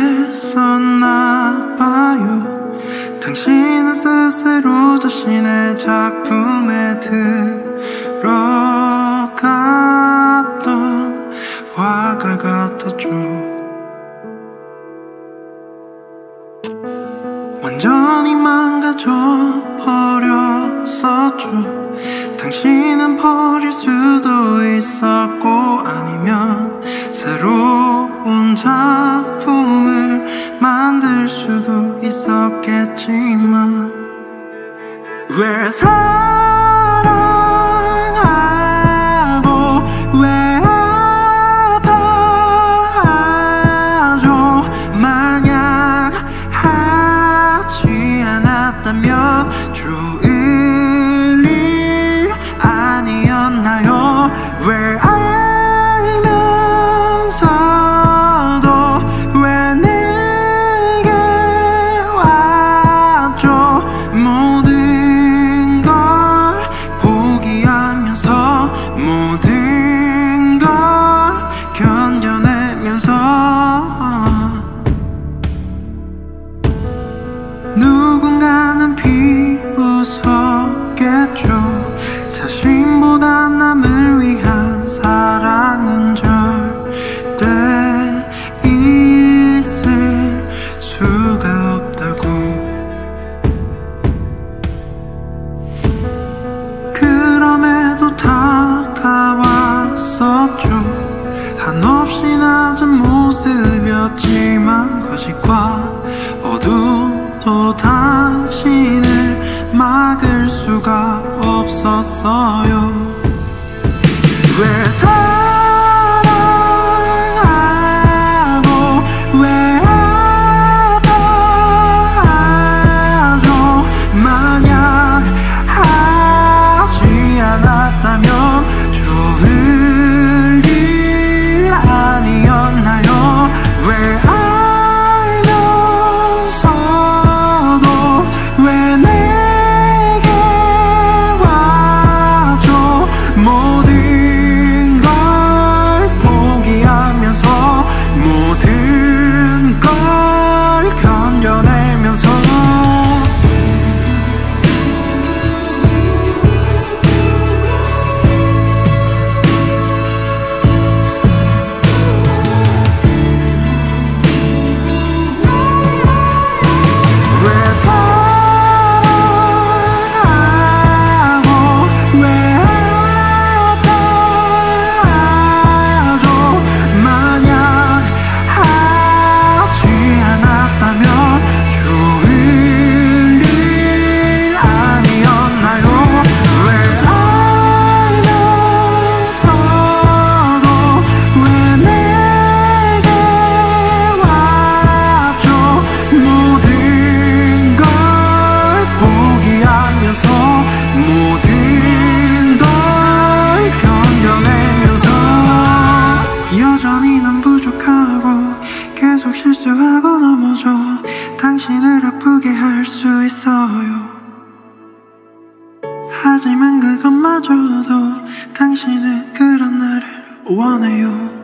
했었나 봐요. 당신은 스스로 자신의 작품에 들어갔던 화가 같았죠. 완전히 망가져버렸었죠. 당신은 버릴 수도 있었고 아니면 새로운 작품을 만들 수도 있었겠지만 왜 사랑하고 왜 아파하죠? 만약 하지 않았다면 왜 알면서도 왜 내게 왔죠? 모든 걸 포기하면서 모든 걸 견뎌내면서 누군가는 비웃었겠죠. 자신보다 남을 위한 사랑은 절대 있을 수가 없다고. 그럼에도 다가왔었죠. 한없이 낮은 모습이었지만 거짓과 어둠도 당신을 막을 수가 없었어요. 왜 사랑하고 왜 아파하죠? 만약 하지 않았다면 좋을 일 아니었나요? 왜 알면서도 왜 내게 와줘? 모든 모든 걸 견뎌내면서 왜 사랑하고 왜 아파하죠? 만약 모든 걸 견뎌내면서 여전히 난 부족하고 계속 실수하고 넘어져 당신을 아프게 할 수 있어요. 하지만 그것마저도 당신은 그런 나를 원해요.